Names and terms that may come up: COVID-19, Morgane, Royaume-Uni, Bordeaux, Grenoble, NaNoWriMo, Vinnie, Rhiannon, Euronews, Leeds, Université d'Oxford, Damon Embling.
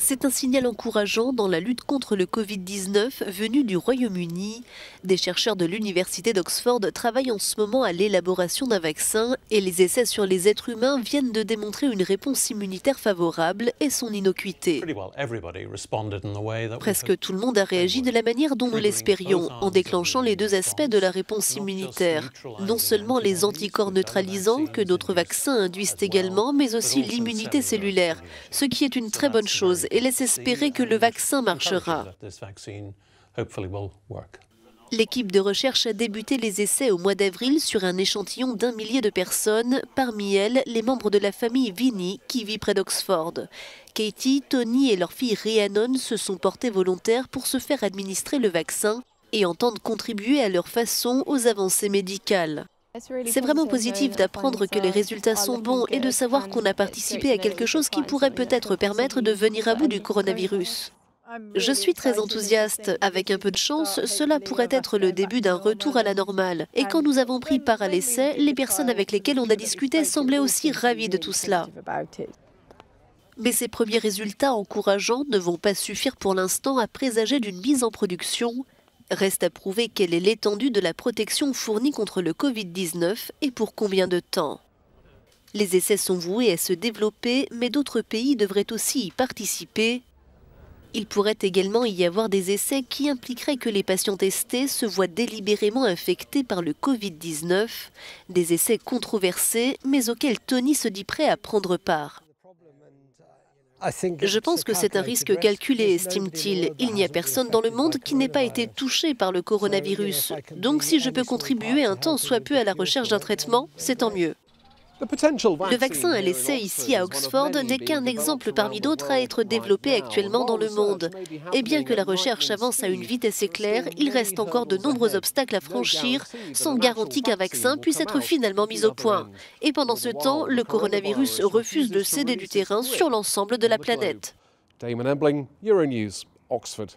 C'est un signal encourageant dans la lutte contre le Covid-19 venu du Royaume-Uni. Des chercheurs de l'Université d'Oxford travaillent en ce moment à l'élaboration d'un vaccin et les essais sur les êtres humains viennent de démontrer une réponse immunitaire favorable et son innocuité. Presque tout le monde a réagi de la manière dont nous l'espérions, en déclenchant les deux aspects de la réponse immunitaire. Non seulement les anticorps neutralisants que notre vaccin induisent également, mais aussi l'immunité cellulaire, ce qui est une très bonne chose et laisse espérer que le vaccin marchera. L'équipe de recherche a débuté les essais au mois d'avril sur un échantillon d'1 millier de personnes, parmi elles les membres de la famille Vinnie qui vit près d'Oxford. Katie, Tony et leur fille Rhiannon se sont portés volontaires pour se faire administrer le vaccin et entendent contribuer à leur façon aux avancées médicales. C'est vraiment positif d'apprendre que les résultats sont bons et de savoir qu'on a participé à quelque chose qui pourrait peut-être permettre de venir à bout du coronavirus. Je suis très enthousiaste. Avec un peu de chance, cela pourrait être le début d'un retour à la normale. Et quand nous avons pris part à l'essai, les personnes avec lesquelles on a discuté semblaient aussi ravies de tout cela. Mais ces premiers résultats encourageants ne vont pas suffire pour l'instant à présager d'une mise en production. Reste à prouver quelle est l'étendue de la protection fournie contre le Covid-19 et pour combien de temps. Les essais sont voués à se développer, mais d'autres pays devraient aussi y participer. Il pourrait également y avoir des essais qui impliqueraient que les patients testés se voient délibérément infectés par le Covid-19. Des essais controversés, mais auxquels Tony se dit prêt à prendre part. « Je pense que c'est un risque calculé, estime-t-il. Il n'y a personne dans le monde qui n'ait pas été touché par le coronavirus. Donc si je peux contribuer un temps soit peu à la recherche d'un traitement, c'est tant mieux. » Le vaccin à l'essai ici à Oxford n'est qu'un exemple parmi d'autres à être développé actuellement dans le monde. Et bien que la recherche avance à une vitesse éclair, il reste encore de nombreux obstacles à franchir sans garantie qu'un vaccin puisse être finalement mis au point. Et pendant ce temps, le coronavirus refuse de céder du terrain sur l'ensemble de la planète. Damon Embling, Euronews, Oxford.